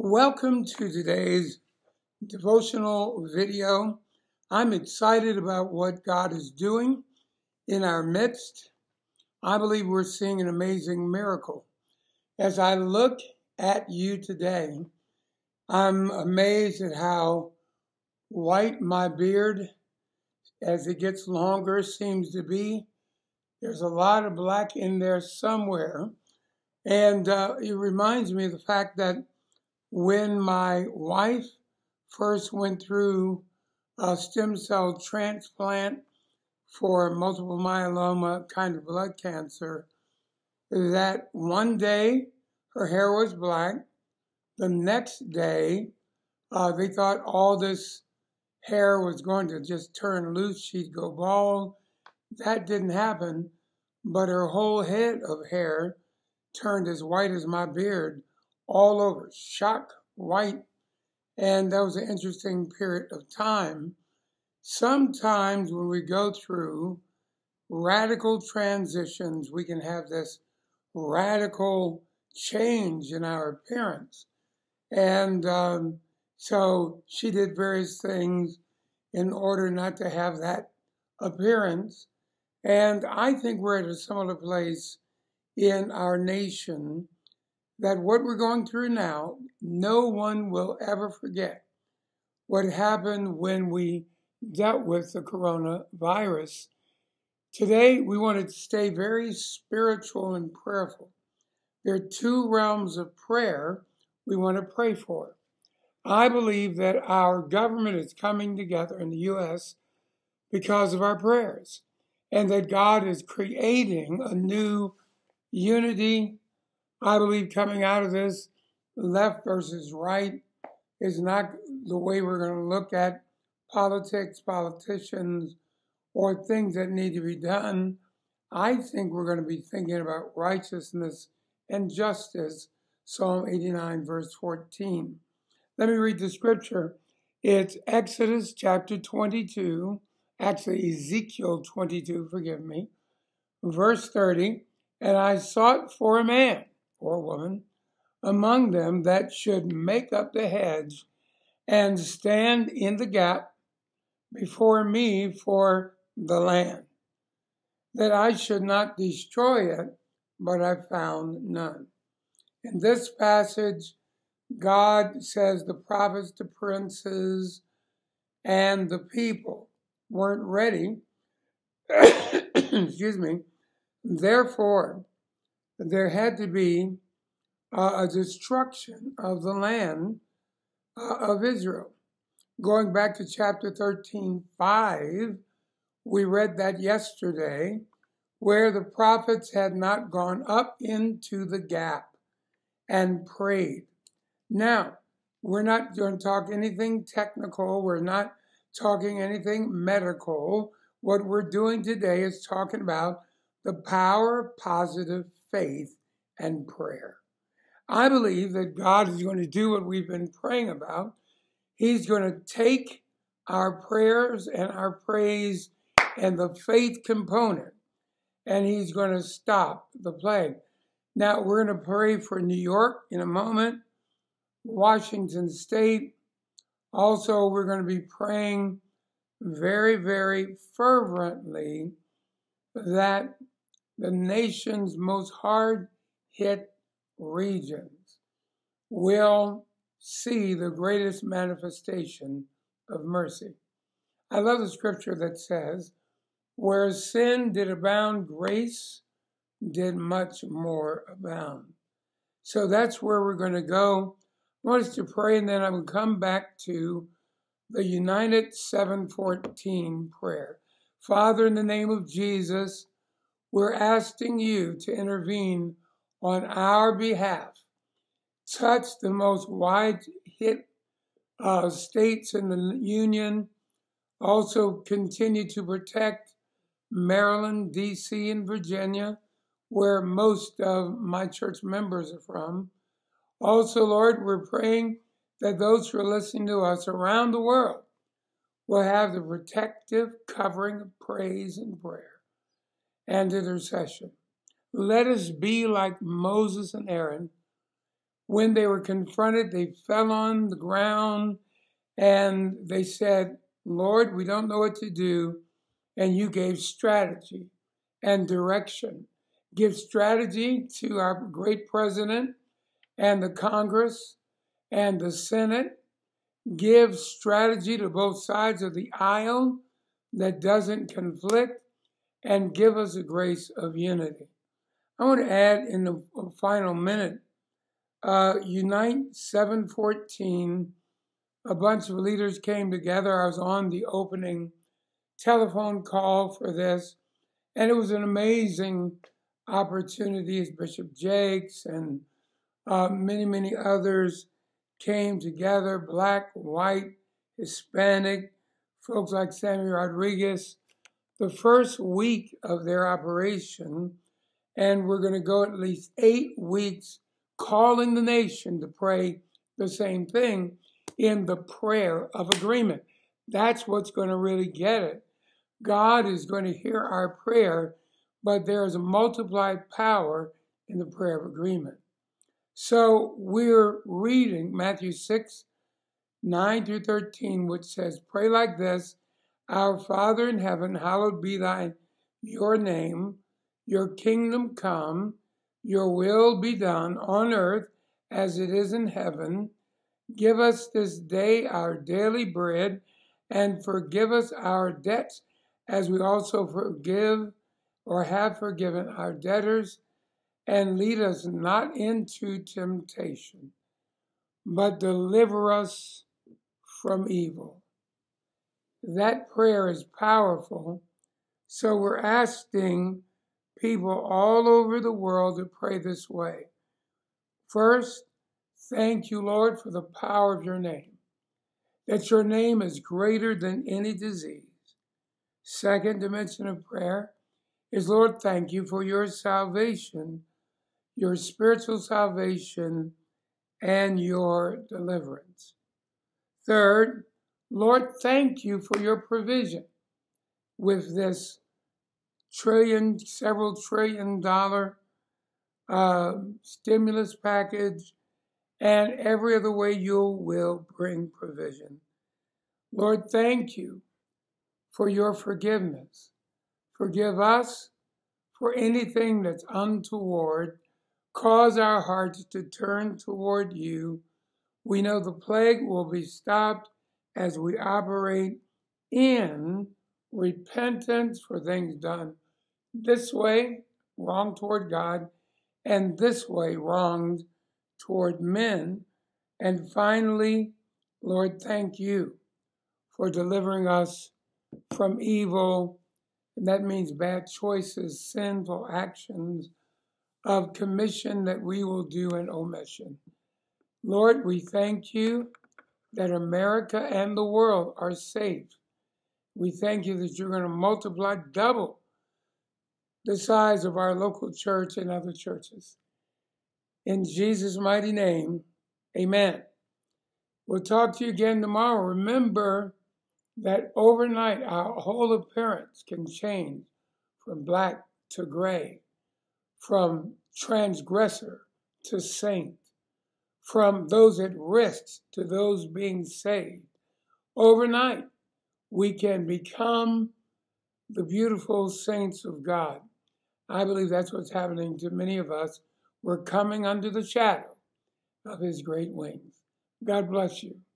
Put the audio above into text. Welcome to today's devotional video. I'm excited about what God is doing in our midst. I believe we're seeing an amazing miracle. As I look at you today, I'm amazed at how white my beard, as it gets longer, seems to be. There's a lot of black in there somewhere. And it reminds me of the fact that when my wife first went through a stem cell transplant for multiple myeloma, kind of blood cancer, that one day her hair was black. The next day, they thought all this hair was going to just turn loose. She'd go bald. That didn't happen, but her whole head of hair turned as white as my beard, all over, shock white. And that was an interesting period of time. Sometimes when we go through radical transitions, we can have this radical change in our appearance. And so she did various things in order not to have that appearance. And I think we're at a similar place in our nation, that what we're going through now, no one will ever forget what happened when we dealt with the coronavirus. Today, we want to stay very spiritual and prayerful. There are two realms of prayer we want to pray for. I believe that our government is coming together in the U.S. because of our prayers, and that God is creating a new unity. I believe coming out of this, left versus right is not the way we're going to look at politics, politicians, or things that need to be done. I think we're going to be thinking about righteousness and justice, Psalm 89, verse 14. Let me read the scripture. It's Exodus chapter 22, actually Ezekiel 22, forgive me, verse 30. And I sought for a man or woman among them that should make up the hedge and stand in the gap before me for the land, that I should not destroy it, but I found none. In this passage, God says the prophets, the princes, and the people weren't ready. Excuse me. Therefore, there had to be a destruction of the land of Israel. Going back to chapter 13:5, we read that yesterday, where the prophets had not gone up into the gap and prayed. Now, we're not going to talk anything technical. We're not talking anything medical. What we're doing today is talking about the power of positive faith and prayer. I believe that God is going to do what we've been praying about. He's going to take our prayers and our praise and the faith component, and he's going to stop the plague. Now, we're going to pray for New York in a moment, Washington State. Also, we're going to be praying very, very fervently that the nation's most hard-hit regions will see the greatest manifestation of mercy. I love the scripture that says, where sin did abound, grace did much more abound. So that's where we're going to go. I want us to pray, and then I will come back to the Unite 714 prayer. Father, in the name of Jesus, we're asking you to intervene on our behalf. Touch the most wide-hit states in the union. Also continue to protect Maryland, D.C., and Virginia, where most of my church members are from. Also, Lord, we're praying that those who are listening to us around the world will have the protective covering of praise and prayer and intercession. Let us be like Moses and Aaron, When they were confronted, they fell on the ground and they said, "Lord, we don't know what to do." And you gave strategy and direction. Give strategy to our great president and the Congress and the Senate. Give strategy to both sides of the aisle that doesn't conflict, and give us the grace of unity. I want to add in the final minute, Unite 714, a bunch of leaders came together. I was on the opening telephone call for this, and it was an amazing opportunity as Bishop Jakes and many, many others came together, black, white, Hispanic, folks like Samuel Rodriguez, the first week of their operation, and we're going to go at least 8 weeks calling the nation to pray the same thing in the prayer of agreement. That's what's going to really get it. God is going to hear our prayer, but there is a multiplied power in the prayer of agreement. So we're reading Matthew 6:9-13, which says, "Pray like this, our Father in heaven, hallowed be your name, your kingdom come, your will be done on earth as it is in heaven. Give us this day our daily bread, and forgive us our debts as we also forgive or have forgiven our debtors. And lead us not into temptation, but deliver us from evil." That prayer is powerful. So we're asking people all over the world to pray this way. First, thank you, Lord, for the power of your name, that your name is greater than any disease. Second dimension of prayer is, Lord, thank you for your salvation, your spiritual salvation, and your deliverance. Third, Lord, thank you for your provision with this several trillion dollar stimulus package, and every other way you will bring provision. Lord, thank you for your forgiveness. Forgive us for anything that's untoward. Cause our hearts to turn toward you. We know the plague will be stopped as we operate in repentance for things done this way, wrong toward God, and this way, wronged toward men. And finally, Lord, thank you for delivering us from evil. And that means bad choices, sinful actions of commission that we will do in omission. Lord, we thank you that America and the world are safe. We thank you that you're going to multiply double the size of our local church and other churches. In Jesus' mighty name, amen. We'll talk to you again tomorrow. Remember that overnight our whole appearance can change from black to gray, from transgressor to saint, from those at risk to those being saved. Overnight, we can become the beautiful saints of God. I believe that's what's happening to many of us. We're coming under the shadow of his great wings. God bless you.